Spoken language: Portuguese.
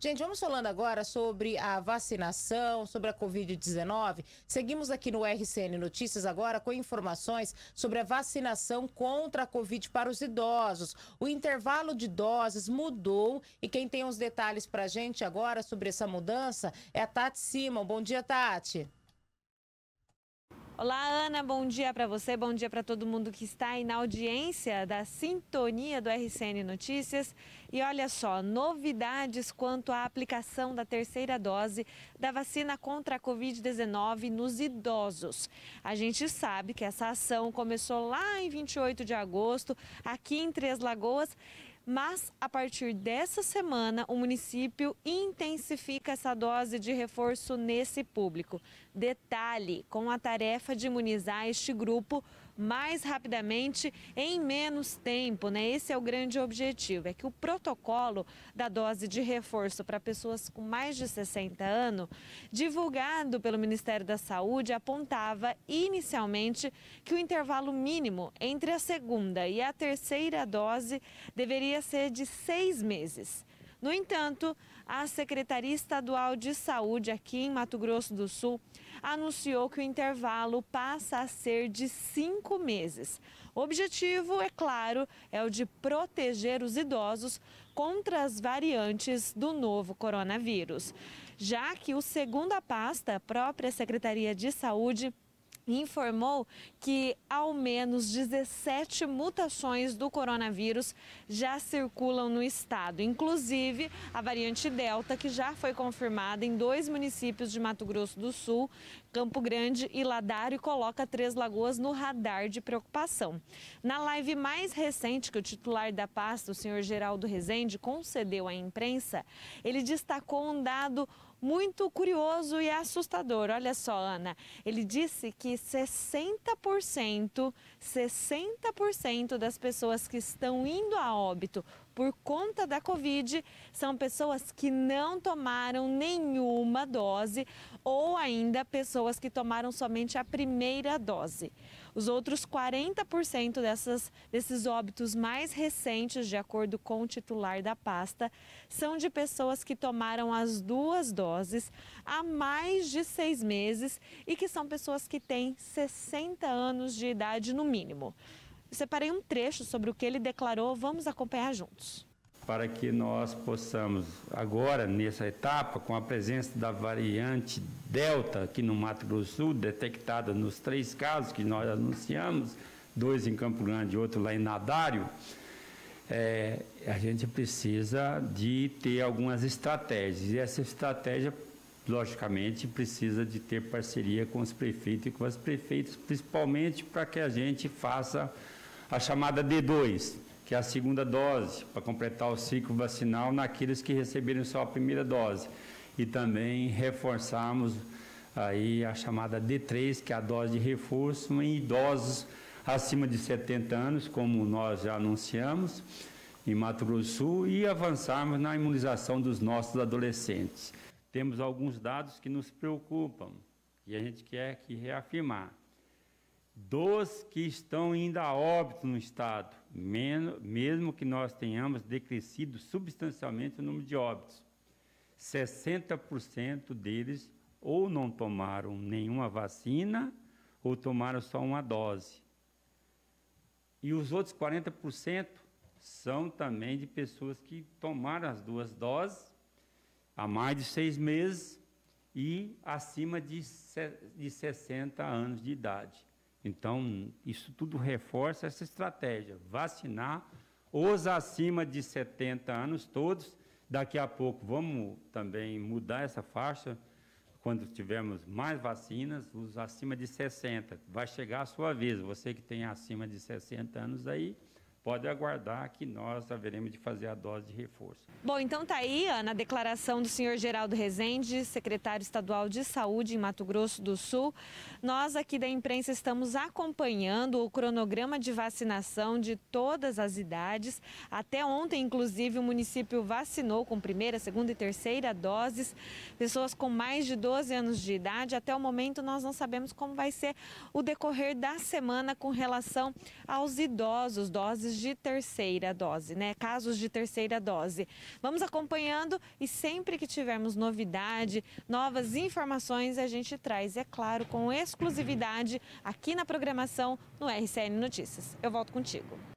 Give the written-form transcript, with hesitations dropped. Gente, vamos falando agora sobre a vacinação, sobre a Covid-19. Seguimos aqui no RCN Notícias agora com informações sobre a vacinação contra a Covid para os idosos. O intervalo de doses mudou e quem tem os detalhes para a gente agora sobre essa mudança é a Tati Simão. Bom dia, Tati. Olá, Ana, bom dia para você, bom dia para todo mundo que está aí na audiência da sintonia do RCN Notícias. E olha só, novidades quanto à aplicação da terceira dose da vacina contra a Covid-19 nos idosos. A gente sabe que essa ação começou lá em 28 de agosto, aqui em Três Lagoas. Mas, a partir dessa semana, o município intensifica essa dose de reforço nesse público. Detalhe, com a tarefa de imunizar este grupo mais rapidamente, em menos tempo, né? Esse é o grande objetivo, é que o protocolo da dose de reforço para pessoas com mais de 60 anos, divulgado pelo Ministério da Saúde, apontava inicialmente que o intervalo mínimo entre a segunda e a terceira dose deveria ser de 6 meses. No entanto, a Secretaria Estadual de Saúde aqui em Mato Grosso do Sul anunciou que o intervalo passa a ser de 5 meses. O objetivo, é claro, é o de proteger os idosos contra as variantes do novo coronavírus. Já que o segundo pasta, a própria Secretaria de Saúde, informou que ao menos 17 mutações do coronavírus já circulam no estado, inclusive a variante Delta, que já foi confirmada em 2 municípios de Mato Grosso do Sul, Campo Grande e Ladário, e coloca Três Lagoas no radar de preocupação. Na live mais recente que o titular da pasta, o senhor Geraldo Rezende, concedeu à imprensa, ele destacou um dado muito curioso e assustador. Olha só, Ana, ele disse que 60% das pessoas que estão indo a óbito por conta da Covid são pessoas que não tomaram nenhuma dose ou ainda pessoas que tomaram somente a primeira dose. Os outros 40% desses óbitos mais recentes, de acordo com o titular da pasta, são de pessoas que tomaram as 2 doses há mais de 6 meses e que são pessoas que têm 60 anos de idade no mínimo. Eu separei um trecho sobre o que ele declarou, vamos acompanhar juntos. Para que nós possamos agora, nessa etapa, com a presença da variante Delta aqui no Mato Grosso do Sul, detectada nos 3 casos que nós anunciamos, 2 em Campo Grande e outro lá em Ladário, a gente precisa de ter algumas estratégias. E essa estratégia, logicamente, precisa de ter parceria com os prefeitos e com as prefeitas, principalmente para que a gente faça a chamada D2, que é a segunda dose, para completar o ciclo vacinal naqueles que receberam só a primeira dose. E também reforçarmos aí a chamada D3, que é a dose de reforço em idosos acima de 70 anos, como nós já anunciamos, em Mato Grosso do Sul, e avançarmos na imunização dos nossos adolescentes. Temos alguns dados que nos preocupam e a gente quer que reafirmar. Dos que estão ainda a óbito no estado, mesmo que nós tenhamos decrescido substancialmente o número de óbitos, 60% deles ou não tomaram nenhuma vacina ou tomaram só uma dose. E os outros 40% são também de pessoas que tomaram as 2 doses há mais de 6 meses e acima de 60 anos de idade. Então, isso tudo reforça essa estratégia, vacinar os acima de 70 anos todos. Daqui a pouco vamos também mudar essa faixa, quando tivermos mais vacinas, os acima de 60. Vai chegar a sua vez, você que tem acima de 60 anos aí, pode aguardar que nós haveremos de fazer a dose de reforço. Bom, então tá aí, Ana, a declaração do senhor Geraldo Rezende, secretário estadual de Saúde em Mato Grosso do Sul. Nós aqui da imprensa estamos acompanhando o cronograma de vacinação de todas as idades. Até ontem, inclusive, o município vacinou com primeira, segunda e terceira doses pessoas com mais de 12 anos de idade. Até o momento, nós não sabemos como vai ser o decorrer da semana com relação aos idosos, doses de terceira dose, né? Casos de terceira dose. Vamos acompanhando e sempre que tivermos novidade, novas informações, a gente traz, é claro, com exclusividade aqui na programação no RCN Notícias. Eu volto contigo.